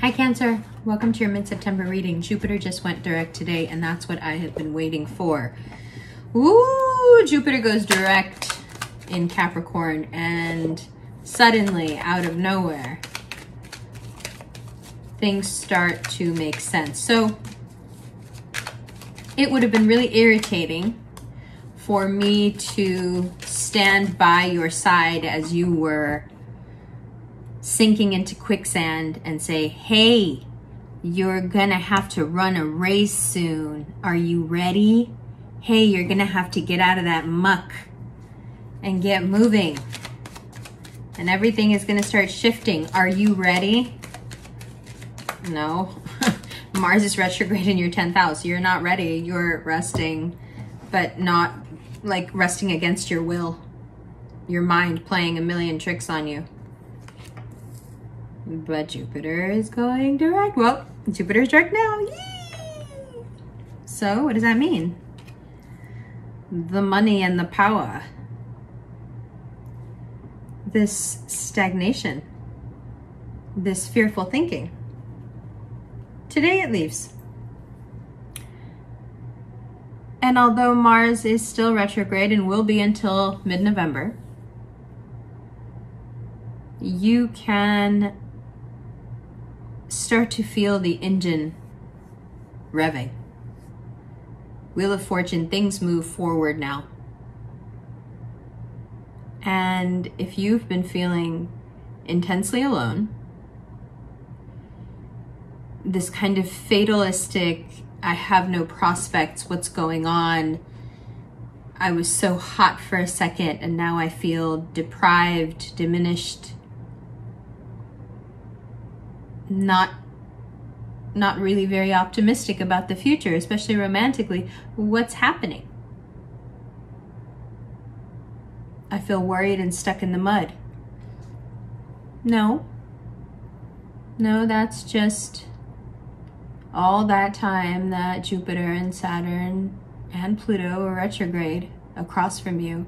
Hi Cancer, welcome to your mid-September reading. Jupiter just went direct today and that's what I have been waiting for. Ooh, Jupiter goes direct in Capricorn and suddenly out of nowhere, things start to make sense. So it would have been really irritating for me to stand by your side as you were sinking into quicksand and say, hey, you're gonna have to run a race soon. Are you ready? Hey, you're gonna have to get out of that muck and get moving. And everything is gonna start shifting. Are you ready? No. Mars is retrograde in your 10th house. You're not ready. You're resting, but not like resting against your will. Your mind playing a million tricks on you. But Jupiter is going direct. Well, Jupiter's direct now. Yay! So what does that mean? The money and the power. This stagnation. This fearful thinking. Today it leaves. And although Mars is still retrograde and will be until mid-November, you can start to feel the engine revving. Wheel of Fortune, things move forward now. And if you've been feeling intensely alone, this kind of fatalistic, I have no prospects, what's going on? I was so hot for a second and now I feel deprived, diminished, not really very optimistic about the future, especially romantically. What's happening? I feel worried and stuck in the mud. No, that's just all that time that Jupiter and Saturn and Pluto are retrograde across from you,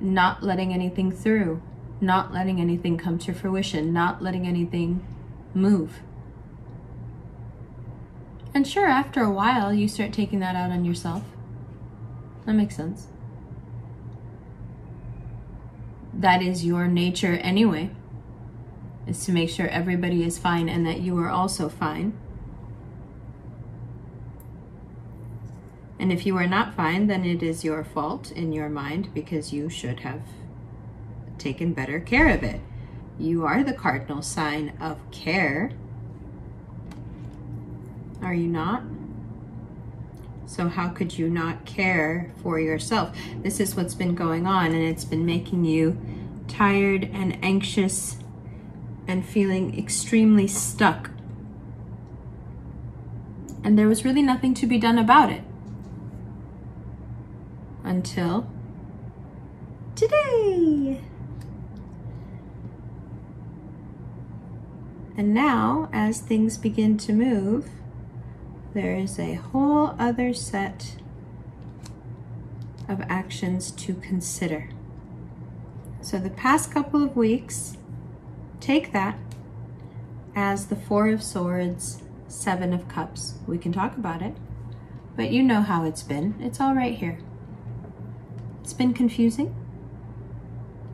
not letting anything through. Not letting anything come to fruition, not letting anything move. And sure, after a while, you start taking that out on yourself. That makes sense. That is your nature anyway, is to make sure everybody is fine and that you are also fine. And if you are not fine, then it is your fault in your mind because you should have taken better care of it. You are the cardinal sign of care. Are you not? So how could you not care for yourself? This is what's been going on and it's been making you tired and anxious and feeling extremely stuck. And there was really nothing to be done about it until today. And now, as things begin to move, there is a whole other set of actions to consider. So the past couple of weeks, take that as the 4 of Swords, 7 of Cups. We can talk about it, but you know how it's been. It's all right here. It's been confusing.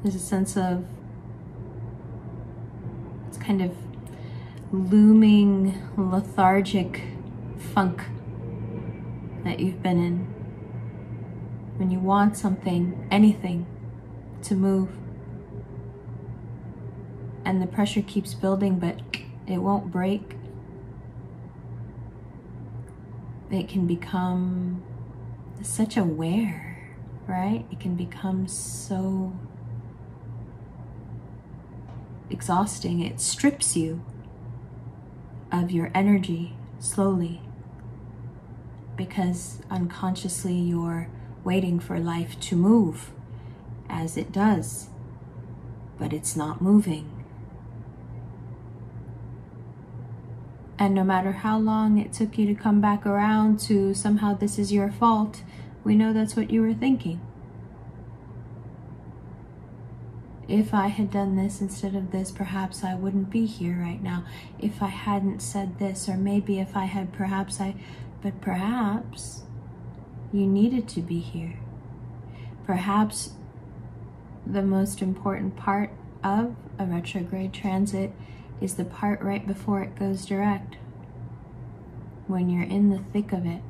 There's a sense of, it's kind of looming, lethargic funk that you've been in. When you want something, anything, to move. And the pressure keeps building, but it won't break. It can become such a wear, right? It can become so exhausting. It strips you of your energy slowly because unconsciously you're waiting for life to move as it does, but it's not moving. And no matter how long it took you to come back around to somehow this is your fault, we know that's what you were thinking. If I had done this instead of this, perhaps I wouldn't be here right now. If I hadn't said this, or maybe if I had, perhaps I... But perhaps you needed to be here. Perhaps the most important part of a retrograde transit is the part right before it goes direct, when you're in the thick of it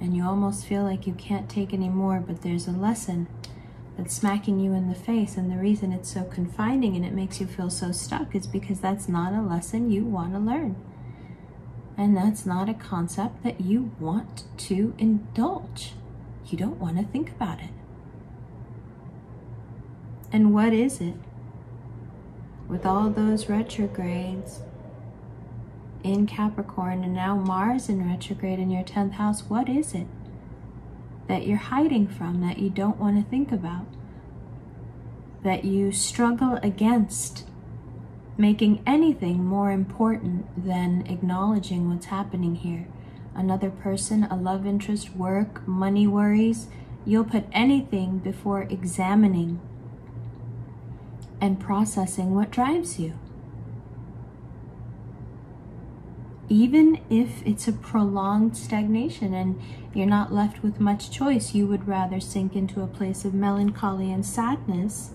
and you almost feel like you can't take any more, but there's a lesson that's smacking you in the face, and the reason it's so confining and it makes you feel so stuck is because that's not a lesson you want to learn, and that's not a concept that you want to indulge. You don't want to think about it. And what is it? With all those retrogrades in Capricorn and now Mars in retrograde in your 10th house, what is it that you're hiding from, that you don't want to think about, that you struggle against making anything more important than acknowledging what's happening here? Another person, a love interest, work, money worries, you'll put anything before examining and processing what drives you. Even if it's a prolonged stagnation and you're not left with much choice, you would rather sink into a place of melancholy and sadness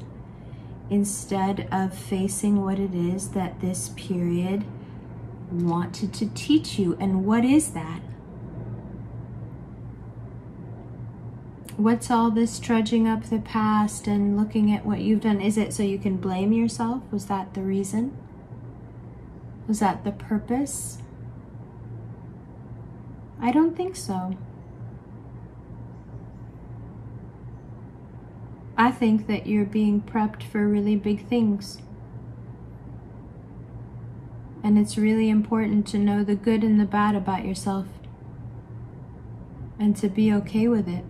instead of facing what it is that this period wanted to teach you. And what is that? What's all this trudging up the past and looking at what you've done? Is it so you can blame yourself? Was that the reason? Was that the purpose? I don't think so. I think that you're being prepped for really big things. And it's really important to know the good and the bad about yourself and to be okay with it.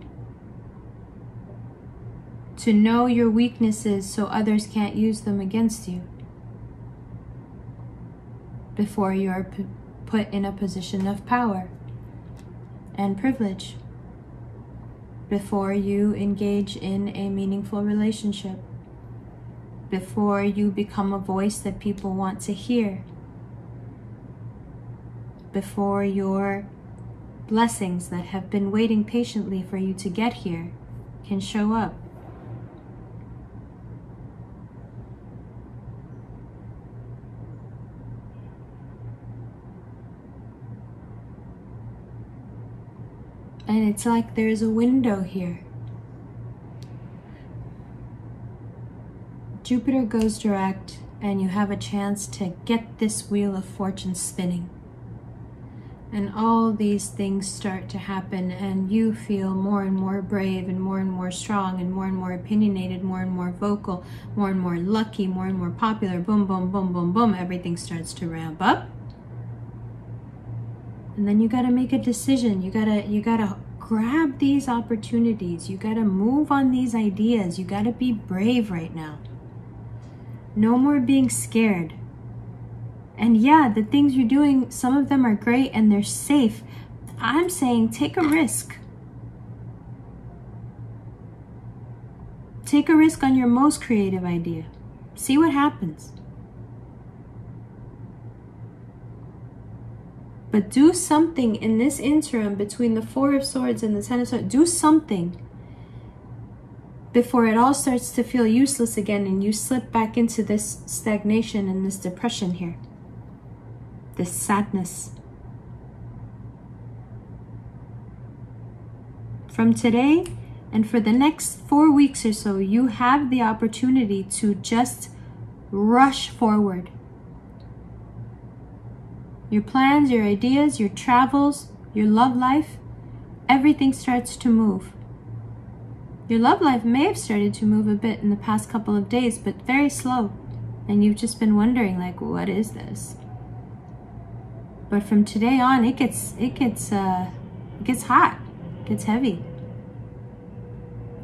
To know your weaknesses so others can't use them against you before you're put in a position of power and privilege, before you engage in a meaningful relationship, before you become a voice that people want to hear, before your blessings that have been waiting patiently for you to get here can show up. And it's like there's a window here. Jupiter goes direct, and you have a chance to get this wheel of fortune spinning. And all these things start to happen, and you feel more and more brave, and more strong, and more opinionated, more and more vocal, more and more lucky, more and more popular. Boom, boom, boom, boom, boom. Everything starts to ramp up. And then you gotta make a decision. You gotta grab these opportunities. You gotta move on these ideas. You gotta be brave right now. No more being scared. And yeah, the things you're doing, some of them are great and they're safe. I'm saying take a risk. Take a risk on your most creative idea. See what happens. But do something in this interim between the Four of Swords and the Ten of Swords. Do something before it all starts to feel useless again and you slip back into this stagnation and this depression here, this sadness. From today and for the next 4 weeks or so, you have the opportunity to just rush forward. Your plans, your ideas, your travels, your love life, everything starts to move. Your love life may have started to move a bit in the past couple of days, but very slow. And you've just been wondering, like, what is this? But from today on, it gets hot, it gets heavy.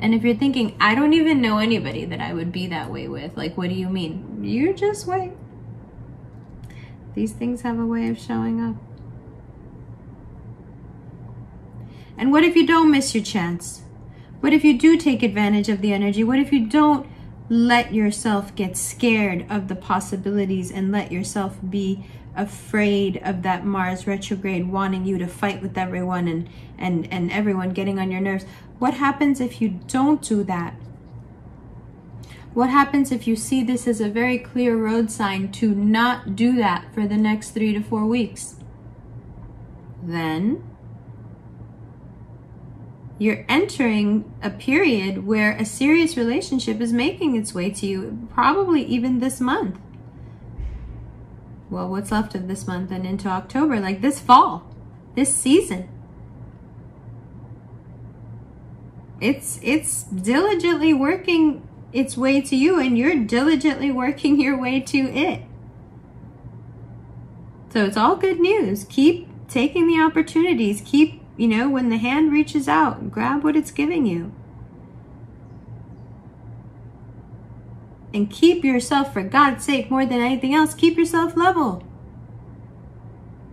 And if you're thinking, I don't even know anybody that I would be that way with, like, what do you mean? You're just wait. These things have a way of showing up. And what if you don't miss your chance? What if you do take advantage of the energy? What if you don't let yourself get scared of the possibilities and let yourself be afraid of that Mars retrograde wanting you to fight with everyone and everyone getting on your nerves. What happens if you don't do that? What happens if you see this as a very clear road sign to not do that for the next 3 to 4 weeks? Then you're entering a period where a serious relationship is making its way to you, probably even this month. Well, what's left of this month and into October, like this fall, this season. It's diligently working its way to you, and you're diligently working your way to it. So it's all good news. Keep taking the opportunities. Keep, you know, when the hand reaches out, grab what it's giving you. And keep yourself, for God's sake, more than anything else, keep yourself level.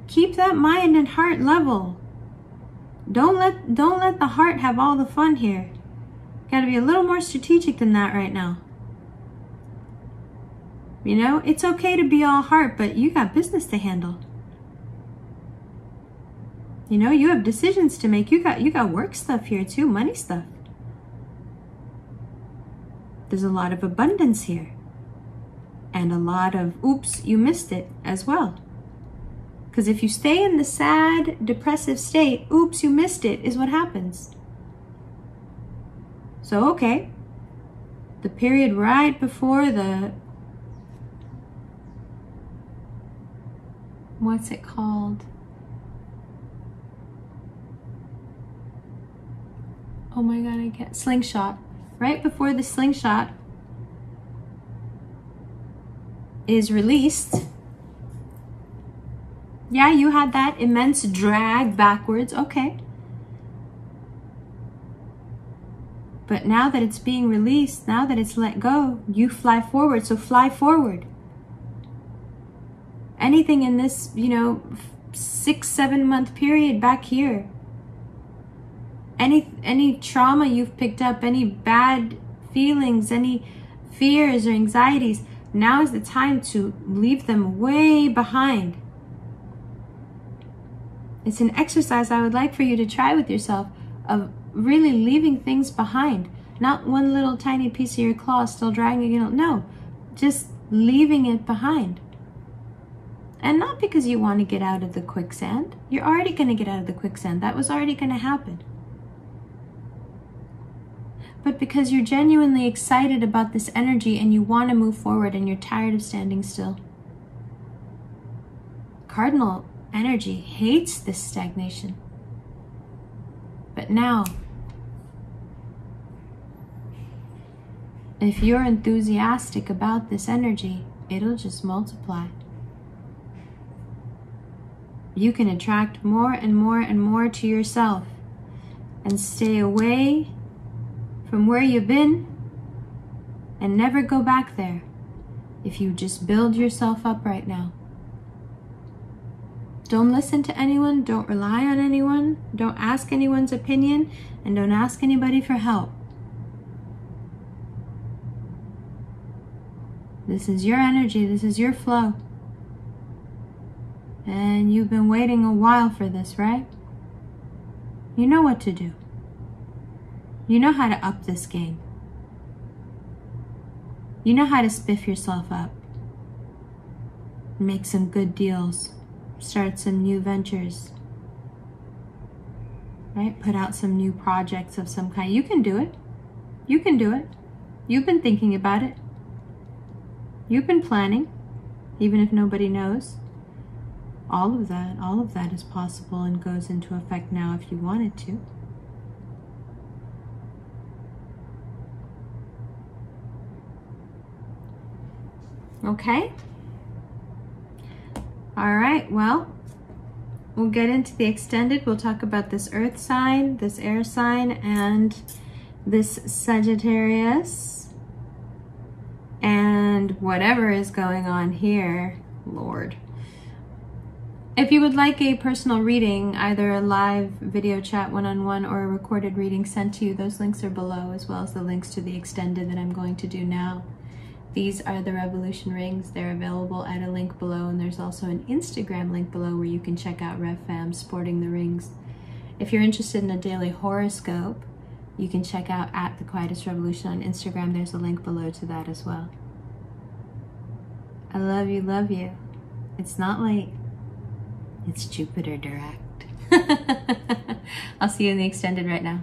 Keep that mind and heart level. Don't let the heart have all the fun here. Got to be a little more strategic than that right now. You know, it's okay to be all heart, but you got business to handle. You know, you have decisions to make. You got work stuff here too, money stuff. There's a lot of abundance here. And a lot of, oops, you missed it as well. Because if you stay in the sad, depressive state, oops, you missed it is what happens. So, okay, the period right before the, what's it called? Oh my God, I can't, slingshot. Right before the slingshot is released. Yeah, you had that immense drag backwards. Okay. But now that it's being released, now that it's let go, you fly forward. So fly forward. Anything in this, you know, 6-7 month period back here. Any trauma you've picked up, any bad feelings, any fears or anxieties, now is the time to leave them way behind. It's an exercise I would like for you to try with yourself, of really leaving things behind. Not one little tiny piece of your claw still dragging it. No, just leaving it behind. And not because you want to get out of the quicksand. You're already going to get out of the quicksand. That was already going to happen. But because you're genuinely excited about this energy and you want to move forward and you're tired of standing still. Cardinal energy hates this stagnation. But now, if you're enthusiastic about this energy, it'll just multiply. You can attract more and more and more to yourself and stay away from where you've been and never go back there if you just build yourself up right now. Don't listen to anyone, don't rely on anyone, don't ask anyone's opinion, and don't ask anybody for help. This is your energy, this is your flow. And you've been waiting a while for this, right? You know what to do. You know how to up this game. You know how to spiff yourself up. Make some good deals. Start some new ventures. Right? Put out some new projects of some kind. You can do it. You can do it. You've been thinking about it. You've been planning, even if nobody knows. All of that is possible and goes into effect now if you wanted to. Okay? All right, well, we'll get into the extended. We'll talk about this earth sign, this air sign, and this Sagittarius, and whatever is going on here, Lord. If you would like a personal reading, either a live video chat one-on-one or a recorded reading sent to you, those links are below, as well as the links to the extended that I'm going to do now. These are the Revolution rings. They're available at a link below, and there's also an Instagram link below where you can check out RevFam sporting the rings. If you're interested in a daily horoscope, you can check out at The Quietest Revolution on Instagram. There's a link below to that as well. I love you, love you. It's not late. It's Jupiter direct. I'll see you in the extended right now.